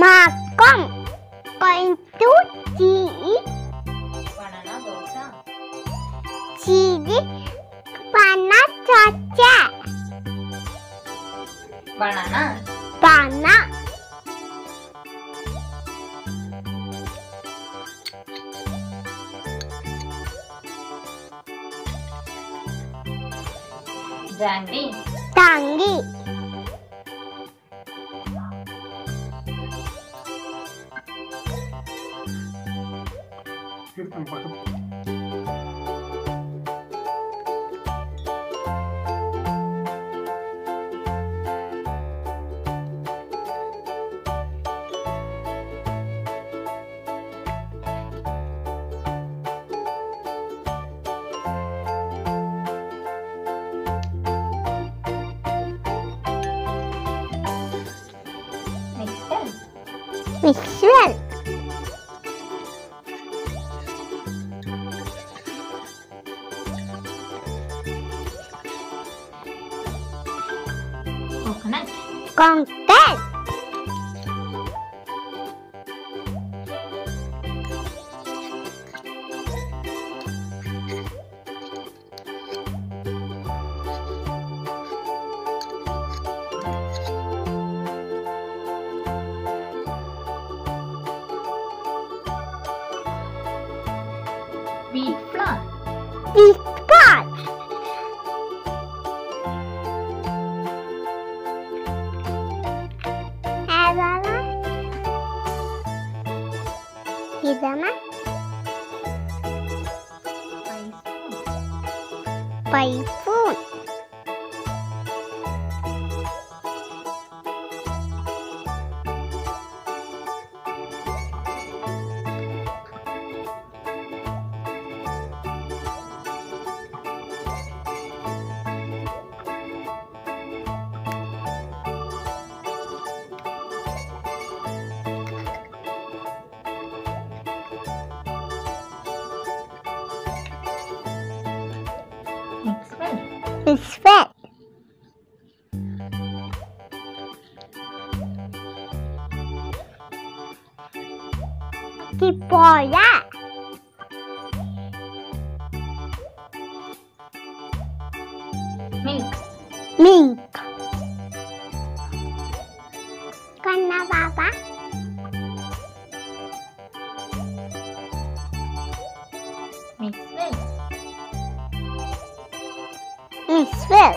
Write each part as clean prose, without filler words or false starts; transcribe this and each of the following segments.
mà con chú chị banana cha banana tangi Mix well. Coconut. Coconut. Wheat flour. Wheat flour. Hizama. Typhoon. It's fat. Tipoya. Mink. Mink. Kana baba. Mix it. Mix well.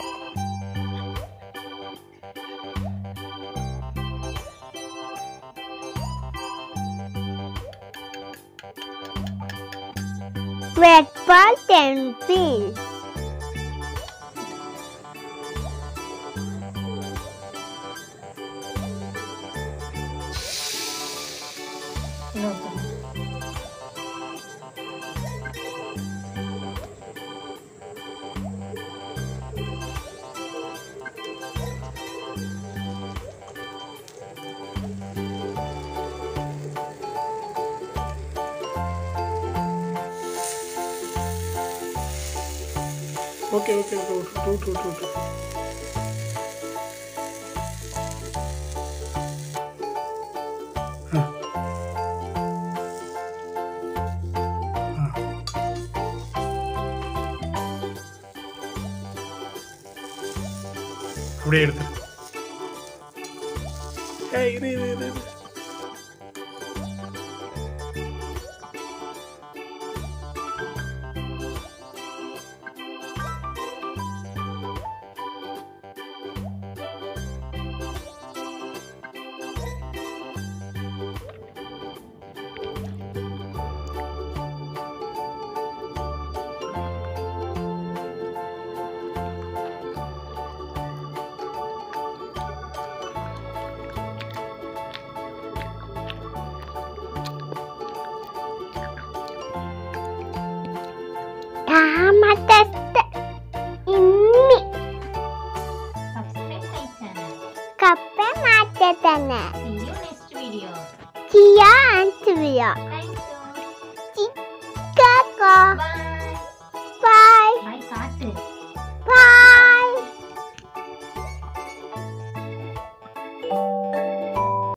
Red balls and beans. Okay, go. Hey, read. See you next video. See you next video. Thank you. Bye.